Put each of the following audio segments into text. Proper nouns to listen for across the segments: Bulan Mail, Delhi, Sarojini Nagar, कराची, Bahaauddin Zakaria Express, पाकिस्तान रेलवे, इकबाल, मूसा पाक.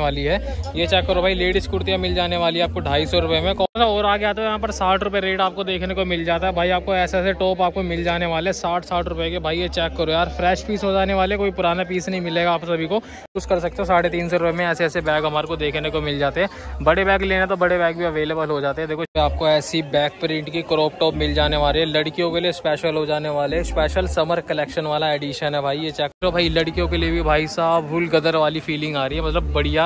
वाली है। ये चेक करो भाई, लेडीज कुर्तियाँ मिल जाने वाली है आपको 250 रुपये में। कौन सा और आ गया तो यहाँ पर 60 रुपये रेट आपको देखने को मिल जाता है भाई। आपको ऐसे ऐसे टॉप आपको मिल जाने वाले 60-60 रुपये के भाई। ये चेक करो यार, फ्रेश पीस हो जाने वाले, कोई पुराना पीस नहीं मिलेगा। आप सभी को यूज़ कर सकते हो। 350 रुपये में ऐसे ऐसे बैग हमारे को देखने को मिल जाते हैं। बड़े बैग लेना तो बड़े बैग भी अवेलेबल हो जाते हैं। देखो आपको ऐसी बैक प्रिंट की क्रॉप टॉप मिल जाने वाली है, लड़कियों के लिए स्पेशल हो जाने वाले, स्पेशल समर कलेक्शन वाला एडिशन है भाई। ये चेक करो भाई, लड़कियों के लिए भी भाई साहब फुल गदर वाली फीलिंग आ रही है, मतलब बढ़िया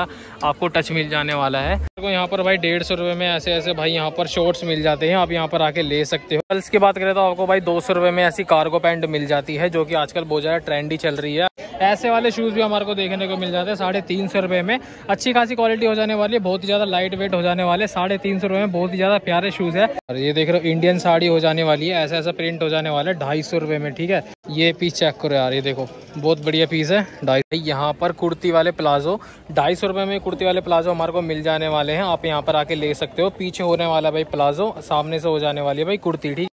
आपको टच मिल जाने वाला है। तो यहाँ पर भाई 150 रुपये में ऐसे ऐसे भाई यहाँ पर शॉर्ट्स मिल जाते हैं, आप यहाँ पर आके ले सकते हो। गर्ल्स की बात करें तो आपको भाई 200 रुपये में ऐसी कार्गो पैंट मिल जाती है, जो कि आजकल बहुत ज़्यादा ट्रेंडी चल रही है। ऐसे वाले शूज़ भी हमारे को देखने को मिल जाते हैं 350 रुपये में। अच्छी खासी क्वालिटी हो जाने वाली है, बहुत ही ज़्यादा लाइट वेट हो जाने वाले 350 रुपये में। बहुत ही ज़्यादा प्यारे शूज़ है। और ये देख रहे हो इंडियन साड़ी हो जाने वाली है, ऐसा ऐसा प्रिंट हो जाने वाला है 250 रुपये में। ठीक है, ये पीस चेक करो यार, ये देखो बहुत बढ़िया पीस है 250। यहाँ पर कुर्ती वाले प्लाजो 250 रुपये में, कुर्ती वाले प्लाजो हमारे को मिल जाने वाले हैं। आप यहाँ पर आके ले सकते हो। पीछे होने वाला भाई प्लाजो, सामने से हो जाने वाली है भाई कुर्ती। ठीक,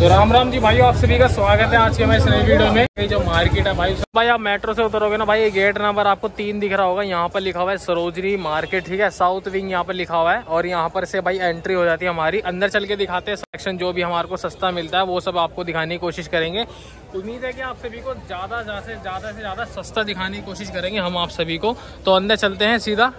तो राम राम जी भाइयों, आप सभी का स्वागत है आज के हमारे नई वीडियो में। जो मार्केट है भाई, भाई आप मेट्रो से उतरोगे ना भाई, ये गेट नंबर आपको 3 दिख रहा होगा, यहाँ पर लिखा हुआ है सरोजिनी मार्केट। ठीक है, साउथ विंग यहाँ पर लिखा हुआ है। और यहाँ पर से भाई एंट्री हो जाती है हमारी। अंदर चल के दिखाते हैं सेक्शन, जो भी हमारे को सस्ता मिलता है वो सब आपको दिखाने की कोशिश करेंगे। उम्मीद है कि आप सभी को ज़्यादा से ज़्यादा सस्ता दिखाने की कोशिश करेंगे हम आप सभी को। तो अंदर चलते हैं सीधा।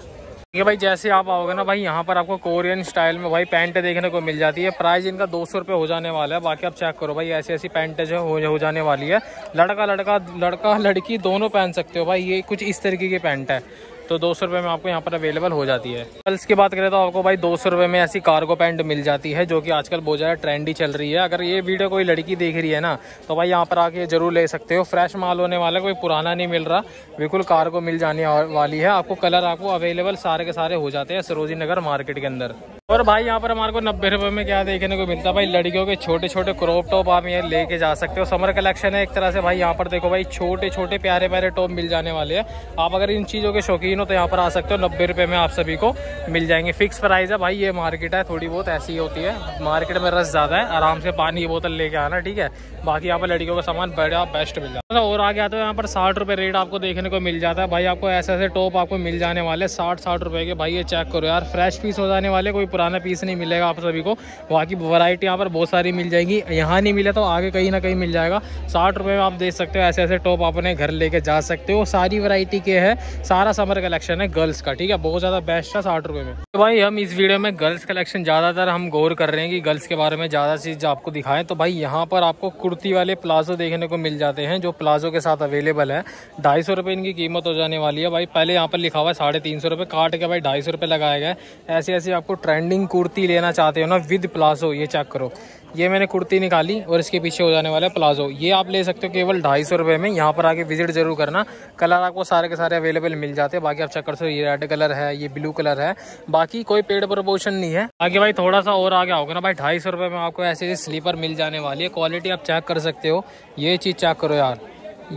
ये भाई जैसे आप आओगे ना भाई, यहाँ पर आपको कोरियन स्टाइल में भाई पैंटें देखने को मिल जाती है। प्राइस इनका 200 रुपये हो जाने वाला है। बाकी आप चेक करो भाई, ऐसी ऐसी पैंटें जो हो जाने वाली है, लड़का लड़की दोनों पहन सकते हो भाई। ये कुछ इस तरीके की पैंट है, तो 200 रुपये में आपको यहाँ पर अवेलेबल हो जाती है। गर्ल्स की बात करें तो आपको भाई 200 रुपये में ऐसी कार्गो पैंट मिल जाती है, जो कि आजकल बहुत ज़्यादा ट्रेंडी चल रही है। अगर ये वीडियो कोई लड़की देख रही है ना, तो भाई यहाँ पर आके जरूर ले सकते हो। फ्रेश माल होने वाला, कोई पुराना नहीं मिल रहा, बिल्कुल कार्गो मिल जाने वाली है आपको। कलर आपको अवेलेबल सारे के सारे हो जाते हैं सरोजिनी नगर मार्केट के अंदर। और भाई यहाँ पर हमारे को 90 रुपये में क्या देखने को मिलता है भाई, लड़कियों के छोटे छोटे क्रॉप टॉप आप ये लेके जा सकते हो। समर कलेक्शन है एक तरह से भाई। यहाँ पर देखो भाई, छोटे छोटे प्यारे प्यारे टॉप मिल जाने वाले हैं। आप अगर इन चीज़ों के शौकीन हो तो यहाँ पर आ सकते हो। 90 रुपये में आप सभी को मिल जाएंगे। फिक्स प्राइस है भाई। ये मार्केट है, थोड़ी बहुत ऐसी होती है, मार्केट में रस ज़्यादा है। आराम से पानी की बोतल लेके आना, ठीक है। बाकी यहाँ पर लड़कियों का सामान बड़ा बेस्ट मिल जाता है। और आ गया तो यहाँ पर 60 रुपये रेट आपको देखने को मिल जाता है भाई। आपको ऐसे ऐसे टॉप आपको मिल जाने वाले 60-60 रुपये के भाई। ये चेक करो यार, फ्रेश पीस हो जाने वाले, कोई पुराना पीस नहीं मिलेगा आप सभी को। बाकी वैरायटी यहाँ पर बहुत सारी मिल जाएगी। यहाँ नहीं मिला तो आगे कहीं ना कहीं मिल जाएगा। 60 रुपये में आप देख सकते हो, ऐसे ऐसे टॉप अपने घर लेके जा सकते हो। सारी वैरायटी के है, सारा समर कलेक्शन है गर्ल्स का, ठीक है। बहुत ज़्यादा बेस्ट है 60 रुपये में। तो भाई हम इस वीडियो में गर्ल्स कलेक्शन ज़्यादातर हम गौर कर रहे हैं कि गर्ल्स के बारे में ज़्यादा चीज़ आपको दिखाएं। तो भाई यहाँ पर आपको कुर्ती वाले प्लाजो देखने को मिल जाते हैं, जो प्लाजो के साथ अवेलेबल है। 250 रुपये इनकी कीमत हो जाने वाली है भाई। पहले यहाँ पर लिखा हुआ है 350 रुपये, काट के भाई 250 रुपये लगाया गया है। ऐसी ऐसी आपको ट्रेंडिंग कुर्ती लेना चाहते हो ना विद प्लाजो, ये चेक करो। ये मैंने कुर्ती निकाली और इसके पीछे हो जाने वाला है प्लाजो। ये आप ले सकते हो केवल 250 रुपये में। यहाँ पर आके विजिट जरूर करना। कलर आपको सारे के सारे अवेलेबल मिल जाते हैं। बाकी आप चेक कर सकते हो, ये रेड कलर है, ये ब्लू कलर है। बाकी कोई पेड प्रपोशन नहीं है। आगे भाई थोड़ा सा और आगे आओगे ना भाई, 250 रुपये में आपको ऐसे स्लीपर मिल जाने वाली है। क्वालिटी आप चेक कर सकते हो। ये चीज़ चेक करो यार,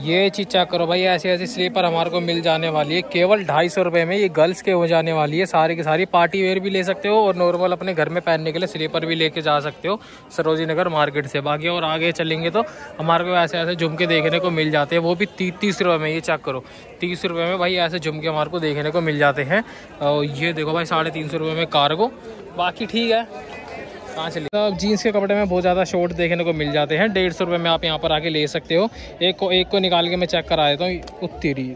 ये चीज़ चेक करो भाई। ऐसी ऐसी स्लीपर हमारे को मिल जाने वाली है केवल 250 रुपये में। ये गर्ल्स के हो जाने वाली है। सारी की सारी पार्टी वेयर भी ले सकते हो और नॉर्मल अपने घर में पहनने के लिए स्लीपर भी लेके जा सकते हो सरोजिनी नगर मार्केट से। बाकी और आगे चलेंगे तो हमारे को ऐसे ऐसे झुमके देखने को मिल जाते हैं, वो भी 30 रुपये में। ये चेक करो, 30 रुपये में भाई ऐसे झुमके हमारे को देखने को मिल जाते हैं। और ये देखो भाई 350 रुपये में कार्गो। बाकी ठीक है, कहाँ से जीन्स के कपड़े में बहुत ज़्यादा शॉर्ट देखने को मिल जाते हैं। 150 रुपये में आप यहाँ पर आके ले सकते हो। एक को निकाल के मैं चेक करा देता हूँ। उत्तरी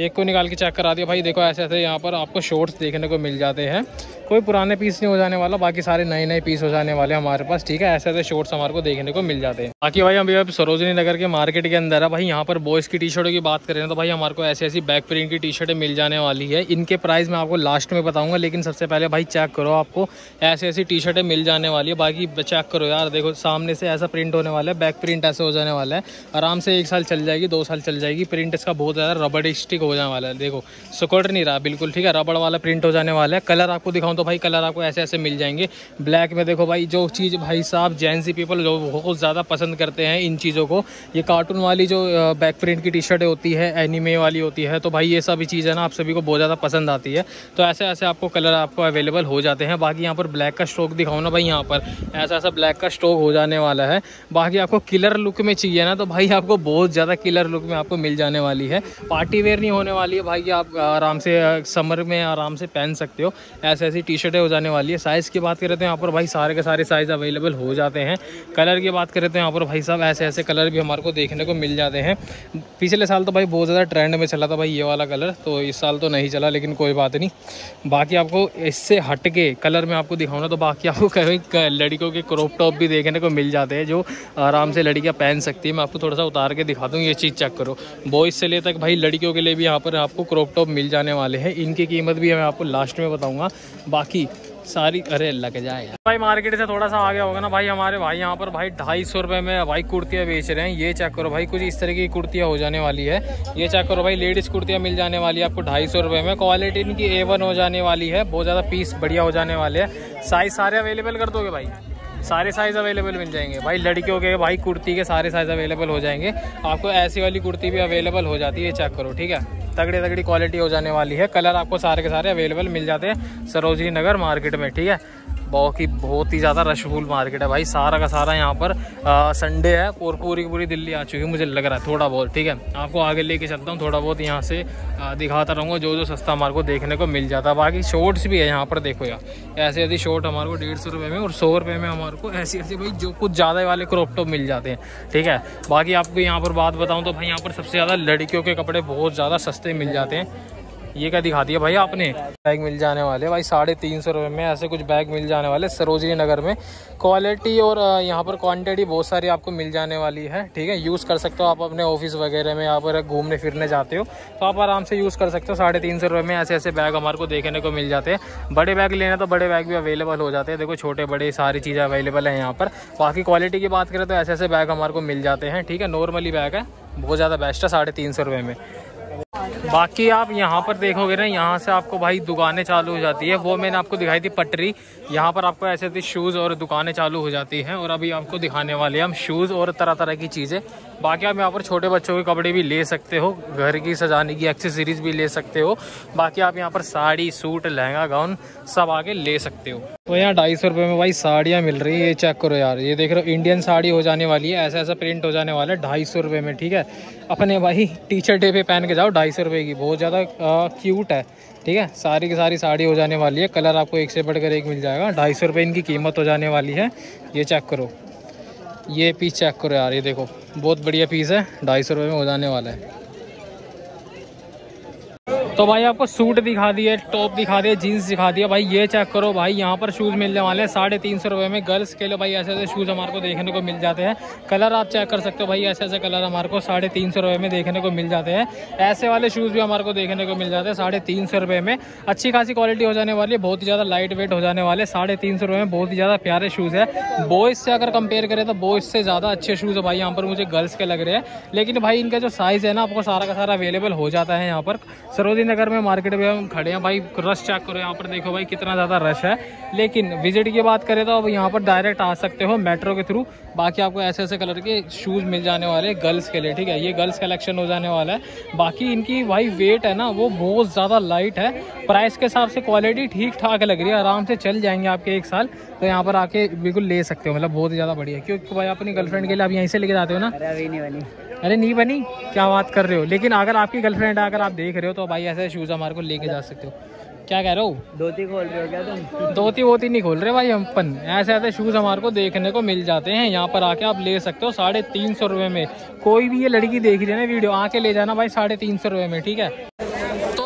एक को निकाल के चेक करा दिया भाई। देखो ऐसे ऐसे यहाँ पर आपको शॉर्ट्स देखने को मिल जाते हैं। कोई पुराने पीस नहीं हो जाने वाला, बाकी सारे नए नए पीस हो जाने वाले हमारे पास, ठीक है। ऐसे ऐसे शॉर्ट्स हमारे को देखने को मिल जाते हैं। बाकी भाई अभी आप सरोजिनी नगर के मार्केट के अंदर है भाई। यहाँ पर बॉयज़ की टी शर्टों की बात करें तो भाई हमारे को ऐसी ऐसी बैक प्रिंट की टी शर्टें मिल जाने वाली है। इनके प्राइस मैं आपको लास्ट में बताऊँगा, लेकिन सबसे पहले भाई चेक करो, आपको ऐसी ऐसी टी शर्टें मिल जाने वाली है। बाकी चेक करो यार, देखो सामने से ऐसा प्रिंट होने वाला है, बैक प्रिंट ऐसे हो जाने वाला है। आराम से 1 साल चल जाएगी, 2 साल चल जाएगी। प्रिंट इसका बहुत ज़्यादा रबड़ स्टिक देखो हो जाने वाला है, देखो सिक्योर नहीं रहा बिल्कुल, ठीक है, रबड़ वाला प्रिंट हो जाने वाला है। कलर आपको दिखाऊं तो भाई कलर आपको ऐसे ऐसे मिल जाएंगे। ब्लैक में देखो भाई, जो चीज़ भाई साहब जेंजी पीपल जो बहुत ज़्यादा पसंद करते हैं इन चीज़ों को, ये कार्टून वाली जो बैक प्रिंट की टी शर्ट होती है, एनीमे वाली होती है, तो भाई ये सभी चीज़ है ना आप सभी को बहुत ज़्यादा पसंद आती है। तो ऐसे ऐसे आपको कलर आपको अवेलेबल हो जाते हैं। बाकी यहाँ पर ब्लैक का स्ट्रोक दिखाऊँ ना भाई, यहाँ पर ऐसा ऐसा ब्लैक का स्ट्रोक हो जाने वाला है। बाकी आपको किलर लुक में चाहिए ना तो भाई आपको बहुत ज़्यादा किलर लुक में आपको मिल जाने वाली है। पार्टी वेयर नहीं होने वाली है भाई, आप आराम से समर में आराम से पहन सकते हो, ऐसी ऐसी टी शर्टें हो जाने वाली है। साइज़ की बात करें तो यहाँ पर भाई सारे के सारे साइज़ अवेलेबल हो जाते हैं। कलर की बात करें तो यहाँ पर भाई साहब ऐसे ऐसे कलर भी हमारे को देखने को मिल जाते हैं। पिछले साल तो भाई बहुत ज़्यादा ट्रेंड में चला था भाई ये वाला कलर, तो इस साल तो नहीं चला, लेकिन कोई बात नहीं। बाकी आपको इससे हट के कलर में आपको दिखाऊँ ना तो बाकी आपको कहीं लड़कियों के क्रॉप टॉप भी देखने को मिल जाते हैं जो आराम से लड़कियाँ पहन सकती है। मैं आपको थोड़ा सा उतार के दिखा दूँ, ये चीज़ चेक करो, बॉयज़ से ले तक भाई लड़कियों के लिए भी यहाँ पर आपको क्रॉप टॉप मिल जाने वाले हैं। इनकी कीमत भी मैं आपको लास्ट में बताऊँगा। बाकी सारी अरे लग जाए भाई, मार्केट से थोड़ा सा आगे होगा ना भाई हमारे भाई, यहाँ पर भाई 250 रुपये में भाई कुर्तियाँ बेच रहे हैं। ये चेक करो भाई, कुछ इस तरह की कुर्तियाँ हो जाने वाली है। ये चेक करो भाई, लेडीज़ कुर्तियाँ मिल जाने वाली है आपको 250 रुपये में। क्वालिटी इनकी A1 हो जाने वाली है, बहुत ज़्यादा पीस बढ़िया हो जाने वाले हैं। साइज़ सारे अवेलेबल कर दोगे भाई, सारे साइज़ अवेलेबल मिल जाएंगे भाई लड़कियों के, भाई कुर्ती के सारे साइज़ अवेलेबल हो जाएंगे। आपको ऐसी वाली कुर्ती भी अवेलेबल हो जाती है, चेक करो, ठीक है, तगड़ी तगड़ी क्वालिटी हो जाने वाली है। कलर आपको सारे के सारे अवेलेबल मिल जाते हैं सरोजिनी नगर मार्केट में, ठीक है। बहुत ही ज़्यादा रशफुल मार्केट है भाई, सारा का सारा यहाँ पर संडे है और पूरी दिल्ली आ चुकी है मुझे लग रहा है थोड़ा बहुत, ठीक है। आपको आगे लेके चलता हूँ, थोड़ा बहुत यहाँ से दिखाता रहूँगा जो सस्ता हमारे को देखने को मिल जाता है। बाकी शॉर्ट्स भी है यहाँ पर, देखो यार ऐसे ऐसी शॉर्ट हमारे को 150 रुपये में और 100 रुपये में हमारे को ऐसी ऐसी भाई जो कुछ ज़्यादा वाले क्रॉप टॉप मिल जाते हैं, ठीक है। बाकी आपको यहाँ पर बात बताऊँ तो भाई यहाँ पर सबसे ज़्यादा लड़कियों के कपड़े बहुत ज़्यादा सस्ते मिल जाते हैं। ये क्या दिखा दिया भाई आपने, बैग मिल जाने वाले भाई 350 रुपये में, ऐसे कुछ बैग मिल जाने वाले सरोजिनी नगर में। क्वालिटी और यहाँ पर क्वांटिटी बहुत सारी आपको मिल जाने वाली है, ठीक है। यूज़ कर सकते हो आप अपने ऑफिस वगैरह में, यहाँ पर घूमने फिरने जाते हो तो आप आराम से यूज़ कर सकते हो। 350 रुपये में ऐसे ऐसे बैग हमारे को देखने को मिल जाते हैं। बड़े बैग लेना तो बड़े बैग भी अवेलेबल हो जाते हैं, देखो छोटे बड़े सारी चीज़ें अवेलेबल हैं यहाँ पर। बाकी क्वालिटी की बात करें तो ऐसे ऐसे बैग हमारे को मिल जाते हैं, ठीक है। नॉर्मली बैग है, बहुत ज़्यादा बेस्ट है 350 रुपये में। बाकी आप यहाँ पर देखोगे ना, यहाँ से आपको भाई दुकानें चालू हो जाती है, वो मैंने आपको दिखाई थी पटरी। यहाँ पर आपको ऐसे ऐसे शूज़ और दुकानें चालू हो जाती हैं, और अभी आपको दिखाने वाले हैं हम शूज़ और तरह तरह की चीज़ें। बाकी आप यहाँ पर छोटे बच्चों के कपड़े भी ले सकते हो, घर की सजाने की एक्सेसरीज भी ले सकते हो। बाकी आप यहाँ पर साड़ी, सूट, लहंगा, गाउन सब आके ले सकते हो। तो यहाँ 250 रुपये में भाई साड़ियाँ मिल रही है, ये चेक करो यार, ये देख रहे हो इंडियन साड़ी हो जाने वाली है, ऐसा ऐसा प्रिंट हो जाने वाला है 250 रुपये में, ठीक है। अपने भाई टीचर डे पे पहन के जाओ, 250 रुपये की, बहुत ज़्यादा क्यूट है, ठीक है। सारी की सारी साड़ी हो जाने वाली है, कलर आपको एक से बढ़कर एक मिल जाएगा। 250 रुपये इनकी कीमत हो जाने वाली है। ये चेक करो, ये पीस चेक करो यार, ये देखो बहुत बढ़िया पीस है, 250 रुपये में हो जाने वाला है। तो भाई आपको सूट दिखा दिए, टॉप दिखा दिए, जीन्स दिखा दिया। भाई ये चेक करो भाई, यहाँ पर शूज़ मिलने वाले हैं 350 रुपये में। गर्ल्स के लिए भाई ऐसे ऐसे शूज़ हमारे को देखने को मिल जाते हैं। कलर आप चेक कर सकते हो भाई, ऐसे ऐसे कलर हमारे को 350 रुपये में देखने को मिल जाते हैं। ऐसे वाले शूज़ भी हमारे को देखने को मिल जाते हैं 350 रुपये में। अच्छी खासी क्वालिटी हो जाने वाली है, बहुत ही ज़्यादा लाइट वेट हो जाने वाले 350 रुपये में। बहुत ही ज़्यादा प्यारे शूज़ है। बॉयज़ से अगर कंपेयर करें तो बॉयज़ से ज़्यादा अच्छे शूज़ भाई यहाँ पर मुझे गर्ल्स के लग रहे हैं। लेकिन भाई इनका जो साइज़ है ना, आपको सारा का सारा अवेलेबल हो जाता है। यहाँ पर सरोजिनी नगर में मार्केट में हम खड़े हैं भाई, रश चेक करो यहाँ पर, देखो भाई कितना ज़्यादा रश है। लेकिन विजिट की बात करें तो अब यहाँ पर डायरेक्ट आ सकते हो मेट्रो के थ्रू। बाकी आपको ऐसे ऐसे कलर के शूज़ मिल जाने वाले हैं गर्ल्स के लिए, ठीक है। ये गर्ल्स कलेक्शन हो जाने वाला है। बाकी इनकी भाई वेट है ना, वो बहुत ज़्यादा लाइट है। प्राइस के हिसाब से क्वालिटी ठीक ठाक लग रही है, आराम से चल जाएंगे आपके एक साल। तो यहाँ पर आके बिल्कुल ले सकते हो, मतलब बहुत ही ज़्यादा बढ़िया है। क्योंकि भाई अपनी गर्लफ्रेंड के लिए आप यहीं से लेके जाते हो ना। अरे नहीं बनी, क्या बात कर रहे हो। लेकिन अगर आपकी गर्लफ्रेंड है, अगर आप देख रहे हो तो भाई ऐसे शूज़ हमारे को लेके जा सकते हो। क्या कह रहे हो, धोती खोल रहे हो क्या तुम? धोती वोती नहीं खोल रहे भाई हमपन, ऐसे ऐसे शूज़ हमारे को देखने को मिल जाते हैं। यहाँ पर आके आप ले सकते हो 350 रुपये में। कोई भी ये लड़की देख रही है ना वीडियो, आके ले जाना भाई 350 रुपये में, ठीक है।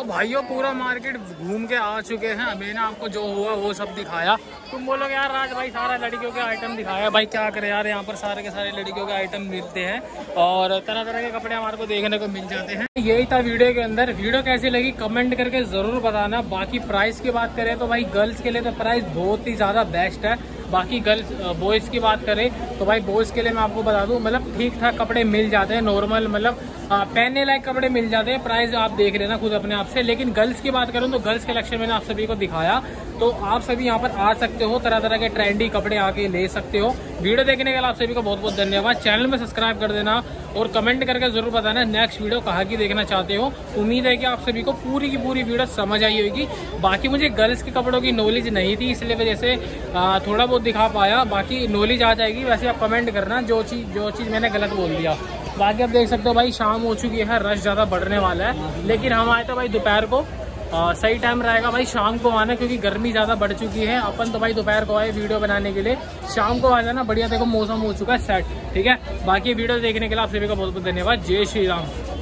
भाइयों पूरा मार्केट घूम के आ चुके हैं, मैंने आपको जो हुआ वो सब दिखाया। तुम बोलोगे यार आज भाई सारा लड़कियों के आइटम दिखाया, भाई क्या करें यार, यहाँ पर सारे के सारे लड़कियों के आइटम मिलते हैं और तरह तरह के कपड़े हमारे को देखने को मिल जाते हैं। यही था वीडियो के अंदर, वीडियो कैसी लगी कमेंट करके ज़रूर बताना। बाकी प्राइस की बात करें तो भाई गर्ल्स के लिए तो प्राइस बहुत ही ज़्यादा बेस्ट है। बाकी गर्ल्स बॉयज़ की बात करें तो भाई बॉयज़ के लिए मैं आपको बता दूँ, मतलब ठीक ठाक कपड़े मिल जाते हैं नॉर्मल, मतलब पहनने लायक कपड़े मिल जाते हैं, प्राइस आप देख रहे हैं ना खुद अपने आप से। लेकिन गर्ल्स की बात करूँ तो गर्ल्स कलेक्शन मैंने आप सभी को दिखाया, तो आप सभी यहाँ पर आ सकते हो, तरह तरह के ट्रेंडी कपड़े आके ले सकते हो। वीडियो देखने के लिए आप सभी को बहुत बहुत धन्यवाद। चैनल में सब्सक्राइब कर देना और कमेंट करके जरूर बताना नेक्स्ट वीडियो कहाँ की देखना चाहते हो। उम्मीद है कि आप सभी को पूरी की पूरी वीडियो समझ आई होगी। बाकी मुझे गर्ल्स के कपड़ों की नॉलेज नहीं थी, इसलिए वजह से थोड़ा बहुत दिखा पाया, बाकी नॉलेज आ जाएगी। वैसे आप कमेंट करना जो चीज़ मैंने गलत बोल दिया। बाकी आप देख सकते हो भाई, शाम हो चुकी है, रश ज़्यादा बढ़ने वाला है, लेकिन हम आए तो भाई दोपहर को। सही टाइम रहेगा भाई शाम को आना, क्योंकि गर्मी ज़्यादा बढ़ चुकी है। अपन तो भाई दोपहर को आए वीडियो बनाने के लिए, शाम को आ जाना। बढ़िया देखो मौसम हो चुका है सेट, ठीक है। बाकी वीडियो देखने के लिए आप सभी का बहुत बहुत धन्यवाद। जय श्री राम।